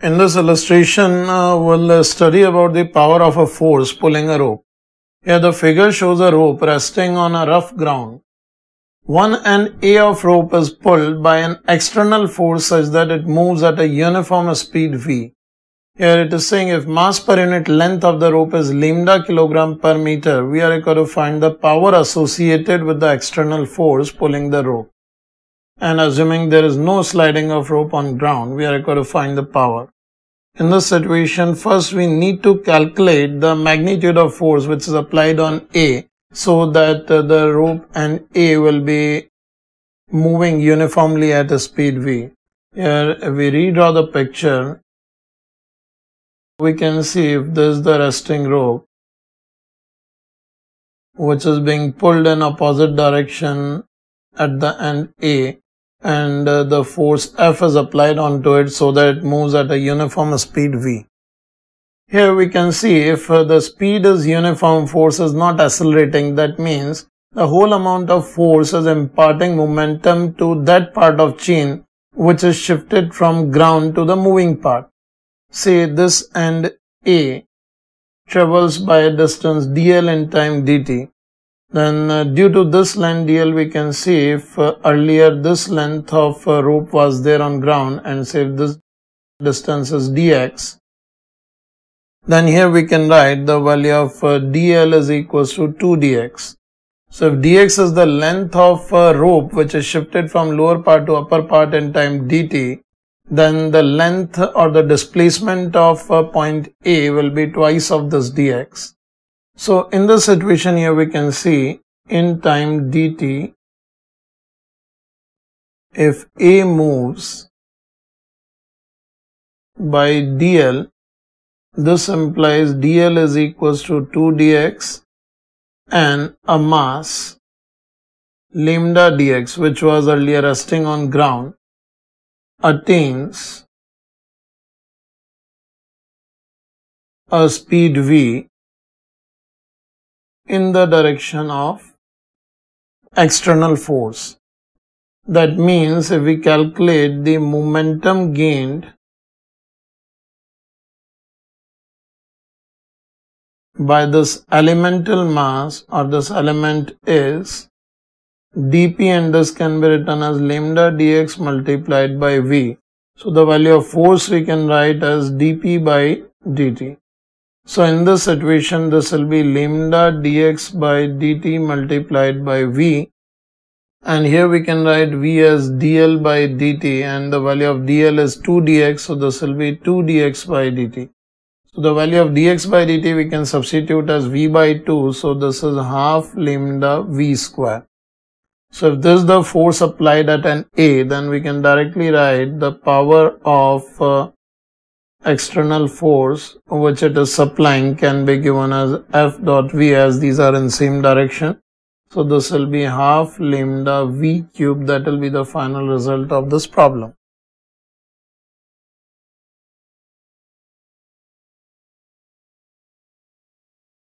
In this illustration, we'll study about the power of a force pulling a rope. Here the figure shows a rope resting on a rough ground. One end A of rope is pulled by an external force such that it moves at a uniform speed V. Here it is saying if mass per unit length of the rope is lambda kilogram per meter, we are required to find the power associated with the external force pulling the rope. And assuming there is no sliding of rope on ground, we are required to find the power. In this situation, first we need to calculate the magnitude of force which is applied on A so that the rope and A will be moving uniformly at a speed V. Here we redraw the picture. We can see if this is the resting rope which is being pulled in opposite direction at the end A, and the force F is applied onto it so that it moves at a uniform speed V. Here we can see if the speed is uniform, force is not accelerating. That means the whole amount of force is imparting momentum to that part of chain which is shifted from ground to the moving part. Say this end A travels by a distance dl in time dt. Then due to this length dl, we can see if earlier this length of rope was there on ground, and say if this distance is dx, then here we can write the value of dl is equals to 2dx. So if dx is the length of rope which is shifted from lower part to upper part in time dt, then the length or the displacement of point A will be twice of this dx. So in this situation here we can see in time dt, if A moves by dl, this implies dl is equals to 2dx and a mass lambda dx which was earlier resting on ground attains a speed v in the direction of external force. That means if we calculate the momentum gained by this elemental mass, or this element is dp, and this can be written as lambda dx multiplied by v. So the value of force we can write as dp by dt. So in this situation this will be lambda dx by dt multiplied by v, and here we can write v as dl by dt, and the value of dl is 2dx, so this will be 2dx by dt. So the value of dx by dt we can substitute as v by 2, so this is half lambda v square. So if this is the force applied at an A, then we can directly write the power of external force which it is supplying can be given as F dot V, as these are in same direction. So this will be half lambda V cube. That will be the final result of this problem.